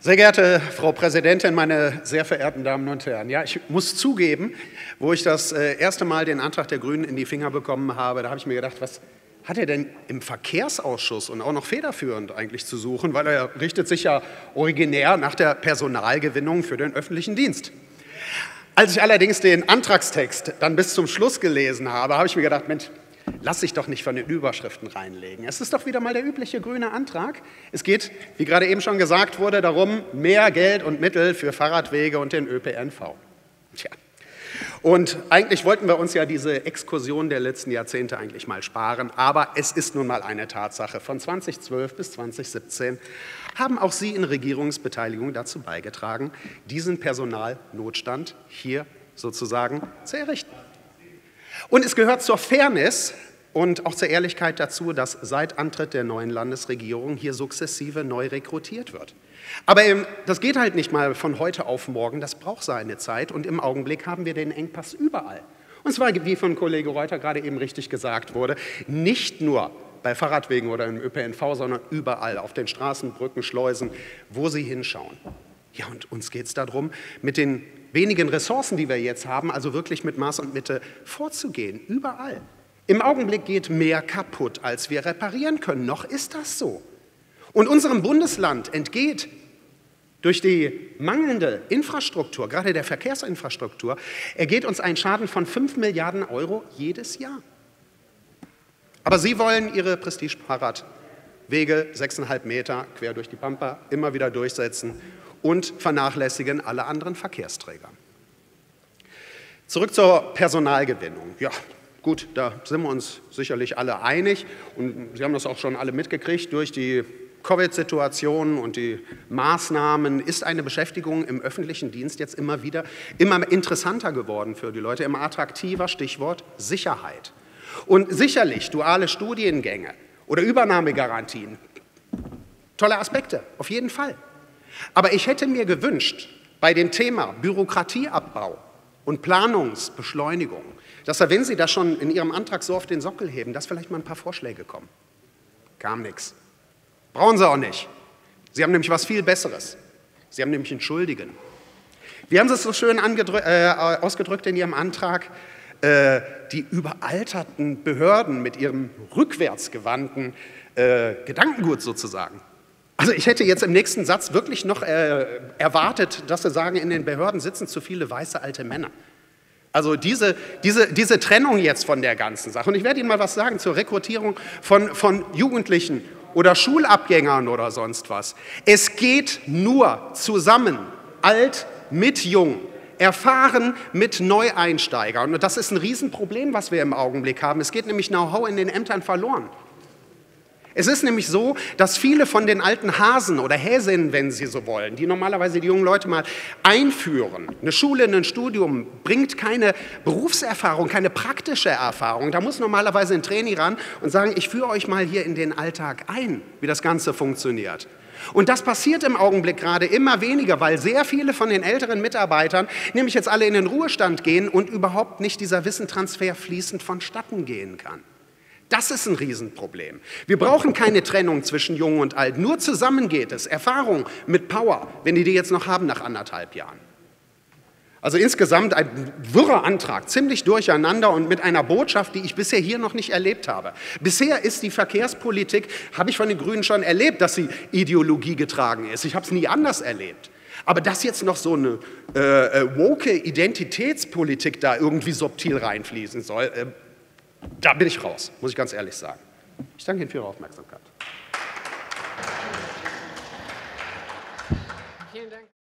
Sehr geehrte Frau Präsidentin, meine sehr verehrten Damen und Herren, ja, ich muss zugeben, wo ich das erste Mal den Antrag der Grünen in die Finger bekommen habe, da habe ich mir gedacht, was hat er denn im Verkehrsausschuss und auch noch federführend eigentlich zu suchen, weil er richtet sich ja originär nach der Personalgewinnung für den öffentlichen Dienst. Als ich allerdings den Antragstext dann bis zum Schluss gelesen habe, habe ich mir gedacht, Mensch, lass dich doch nicht von den Überschriften reinlegen. Es ist doch wieder mal der übliche grüne Antrag. Es geht, wie gerade eben schon gesagt wurde, darum, mehr Geld und Mittel für Fahrradwege und den ÖPNV. Tja. Und eigentlich wollten wir uns ja diese Exkursion der letzten Jahrzehnte eigentlich mal sparen, aber es ist nun mal eine Tatsache. Von 2012 bis 2017 haben auch Sie in Regierungsbeteiligung dazu beigetragen, diesen Personalnotstand hier sozusagen zu errichten. Und es gehört zur Fairness und auch zur Ehrlichkeit dazu, dass seit Antritt der neuen Landesregierung hier sukzessive neu rekrutiert wird. Aber das geht halt nicht mal von heute auf morgen, das braucht seine Zeit und im Augenblick haben wir den Engpass überall. Und zwar, wie von Kollege Reuter gerade eben richtig gesagt wurde, nicht nur bei Fahrradwegen oder im ÖPNV, sondern überall, auf den Straßen, Brücken, Schleusen, wo Sie hinschauen. Ja, und uns geht es darum, mit den wenigen Ressourcen, die wir jetzt haben, also wirklich mit Maß und Mitte vorzugehen, überall. Im Augenblick geht mehr kaputt, als wir reparieren können. Noch ist das so. Und unserem Bundesland entgeht durch die mangelnde Infrastruktur, gerade der Verkehrsinfrastruktur, ergeht uns ein Schaden von 5 Milliarden € jedes Jahr. Aber Sie wollen Ihre Prestige-Fahrradwege 6,5 Meter quer durch die Pampa immer wieder durchsetzen und vernachlässigen alle anderen Verkehrsträger. Zurück zur Personalgewinnung. Ja, gut, da sind wir uns sicherlich alle einig. Und Sie haben das auch schon alle mitgekriegt. Durch die Covid-Situation und die Maßnahmen ist eine Beschäftigung im öffentlichen Dienst jetzt immer interessanter geworden für die Leute, immer attraktiver, Stichwort Sicherheit. Und sicherlich duale Studiengänge oder Übernahmegarantien, tolle Aspekte, auf jeden Fall. Aber ich hätte mir gewünscht, bei dem Thema Bürokratieabbau und Planungsbeschleunigung, dass, wenn Sie das schon in Ihrem Antrag so auf den Sockel heben, dass vielleicht mal ein paar Vorschläge kommen. Kam nichts. Brauchen Sie auch nicht. Sie haben nämlich was viel Besseres. Sie haben nämlich einen Schuldigen. Wie haben Sie es so schön ausgedrückt in Ihrem Antrag? Die überalterten Behörden mit ihrem rückwärtsgewandten Gedankengut sozusagen. Also ich hätte jetzt im nächsten Satz wirklich noch erwartet, dass Sie sagen, in den Behörden sitzen zu viele weiße alte Männer. Also diese Trennung jetzt von der ganzen Sache. Und ich werde Ihnen mal was sagen zur Rekrutierung von Jugendlichen oder Schulabgängern oder sonst was. Es geht nur zusammen, alt mit jung, erfahren mit Neueinsteigern. Und das ist ein Riesenproblem, was wir im Augenblick haben. Es geht nämlich Know-how in den Ämtern verloren. Es ist nämlich so, dass viele von den alten Hasen oder Häsinnen, wenn Sie so wollen, die normalerweise die jungen Leute mal einführen, eine Schule, ein Studium bringt keine Berufserfahrung, keine praktische Erfahrung. Da muss normalerweise ein Trainee ran und sagen, ich führe euch mal hier in den Alltag ein, wie das Ganze funktioniert. Und das passiert im Augenblick gerade immer weniger, weil sehr viele von den älteren Mitarbeitern nämlich jetzt alle in den Ruhestand gehen und überhaupt nicht dieser Wissenstransfer fließend vonstatten gehen kann. Das ist ein Riesenproblem. Wir brauchen keine Trennung zwischen Jung und Alt. Nur zusammen geht es. Erfahrung mit Power, wenn die jetzt noch haben nach 1,5 Jahren. Also insgesamt ein wirrer Antrag, ziemlich durcheinander und mit einer Botschaft, die ich bisher hier noch nicht erlebt habe. Bisher ist die Verkehrspolitik, habe ich von den Grünen schon erlebt, dass sie Ideologie getragen ist. Ich habe es nie anders erlebt. Aber dass jetzt noch so eine woke Identitätspolitik da irgendwie subtil reinfließen soll, da bin ich raus, muss ich ganz ehrlich sagen. Ich danke Ihnen für Ihre Aufmerksamkeit. Vielen Dank.